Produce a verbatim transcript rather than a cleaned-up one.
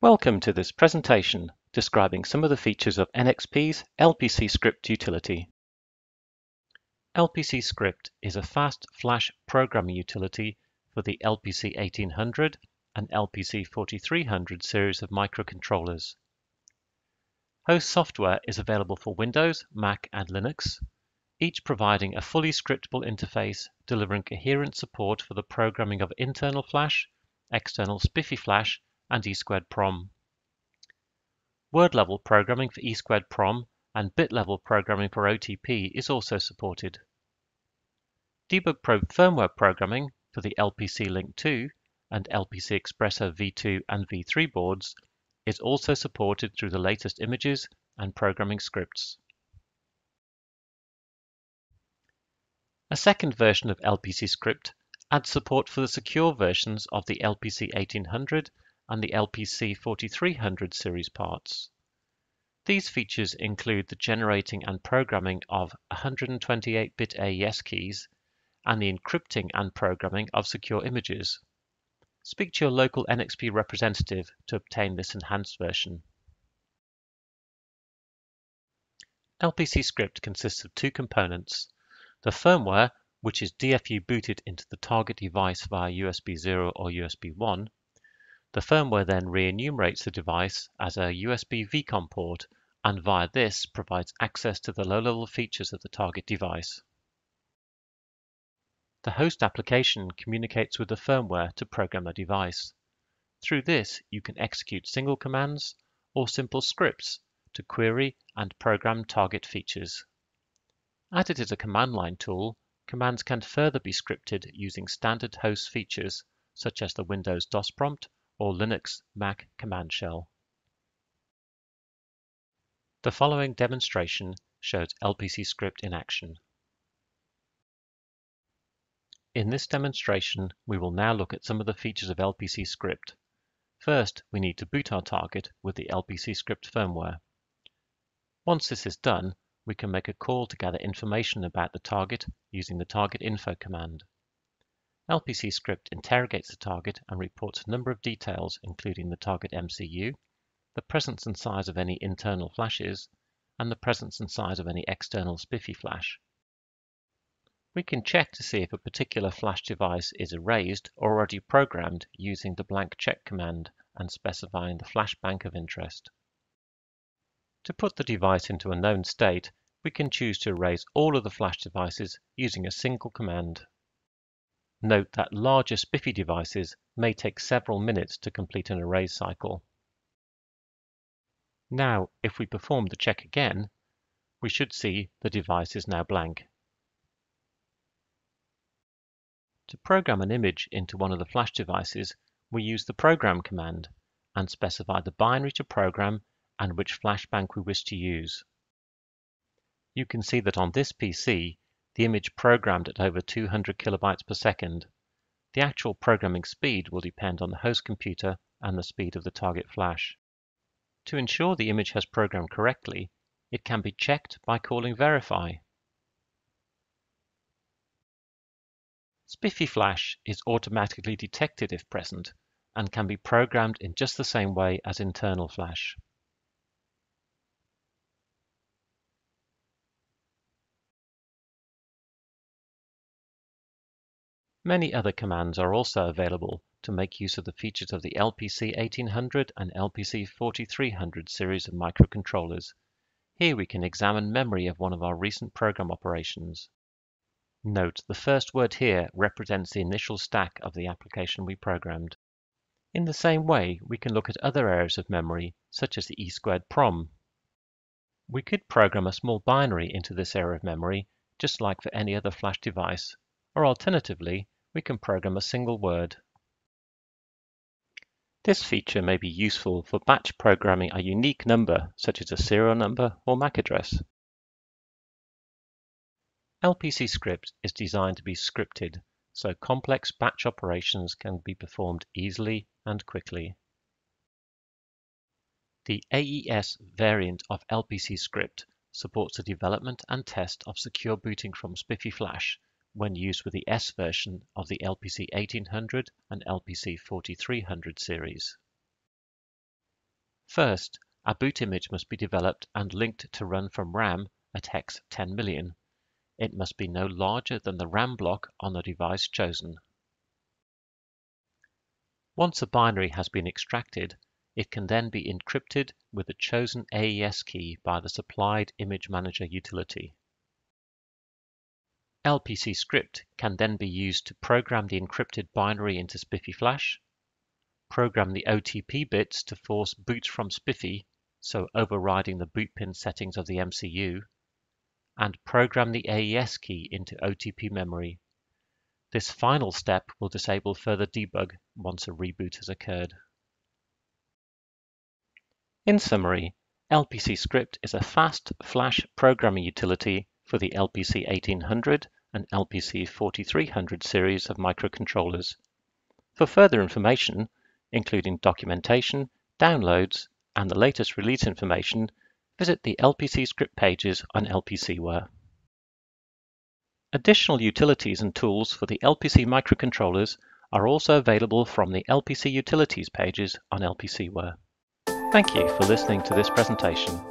Welcome to this presentation describing some of the features of N X P's LPCScrypt utility. LPCScrypt is a fast flash programming utility for the L P C eighteen hundred and L P C forty-three hundred series of microcontrollers. Host software is available for Windows, Mac and Linux, each providing a fully scriptable interface delivering coherent support for the programming of internal flash, external SPIFI flash and E two PROM. Word-level programming for E two PROM and bit-level programming for O T P is also supported. Debug probe firmware programming for the L P C Link two and LPCXpresso V two and V three boards is also supported through the latest images and programming scripts. A second version of LPCScrypt adds support for the secure versions of the L P C eighteen hundred and the L P C forty-three hundred series parts. These features include the generating and programming of one hundred twenty-eight bit A E S keys and the encrypting and programming of secure images. Speak to your local N X P representative to obtain this enhanced version. LPCScrypt consists of two components: the firmware, which is D F U booted into the target device via U S B zero or U S B one, The firmware then re-enumerates the device as a U S B V COM port and via this provides access to the low-level features of the target device. The host application communicates with the firmware to program the device. Through this, you can execute single commands or simple scripts to query and program target features. As it is a command line tool, commands can further be scripted using standard host features such as the Windows DOS prompt or Linux Mac command shell. The following demonstration shows LPCScrypt in action. In this demonstration, we will now look at some of the features of LPCScrypt. First, we need to boot our target with the LPCScrypt firmware. Once this is done, we can make a call to gather information about the target using the target info command. LPCScrypt interrogates the target and reports a number of details including the target M C U, the presence and size of any internal flashes, and the presence and size of any external SPIFI flash. We can check to see if a particular flash device is erased or already programmed using the blank check command and specifying the flash bank of interest. To put the device into a known state, we can choose to erase all of the flash devices using a single command. Note that larger SPIFI devices may take several minutes to complete an erase cycle. Now, if we perform the check again, we should see the device is now blank. To program an image into one of the flash devices, we use the program command and specify the binary to program and which flash bank we wish to use. You can see that on this P C, the image programmed at over two hundred kilobytes per second. The actual programming speed will depend on the host computer and the speed of the target flash. To ensure the image has programmed correctly, it can be checked by calling verify. SPIFI flash is automatically detected if present and can be programmed in just the same way as internal flash. Many other commands are also available to make use of the features of the L P C eighteen hundred and L P C forty-three hundred series of microcontrollers. Here we can examine memory of one of our recent program operations. Note the first word here represents the initial stack of the application we programmed. In the same way, we can look at other areas of memory, such as the E two PROM. We could program a small binary into this area of memory, just like for any other flash device, or alternatively, we can program a single word. This feature may be useful for batch programming a unique number, such as a serial number or MAC address. LPCScrypt is designed to be scripted, so complex batch operations can be performed easily and quickly. The A E S variant of LPCScrypt supports the development and test of secure booting from SPIFI Flash when used with the S version of the L P C eighteen hundred and L P C forty-three hundred series. First, a boot image must be developed and linked to run from RAM at hex ten million. It must be no larger than the RAM block on the device chosen. Once a binary has been extracted, it can then be encrypted with the chosen A E S key by the supplied Image Manager utility. LPCScrypt can then be used to program the encrypted binary into SPIFI Flash, program the O T P bits to force boot from SPIFI, so overriding the boot pin settings of the M C U, and program the A E S key into O T P memory. This final step will disable further debug once a reboot has occurred. In summary, LPCScrypt is a fast Flash programming utility for the L P C eighteen hundred and L P C forty-three hundred series of microcontrollers. For further information, including documentation, downloads, and the latest release information, visit the LPCScrypt pages on LPCware. Additional utilities and tools for the L P C microcontrollers are also available from the L P C utilities pages on LPCware. Thank you for listening to this presentation.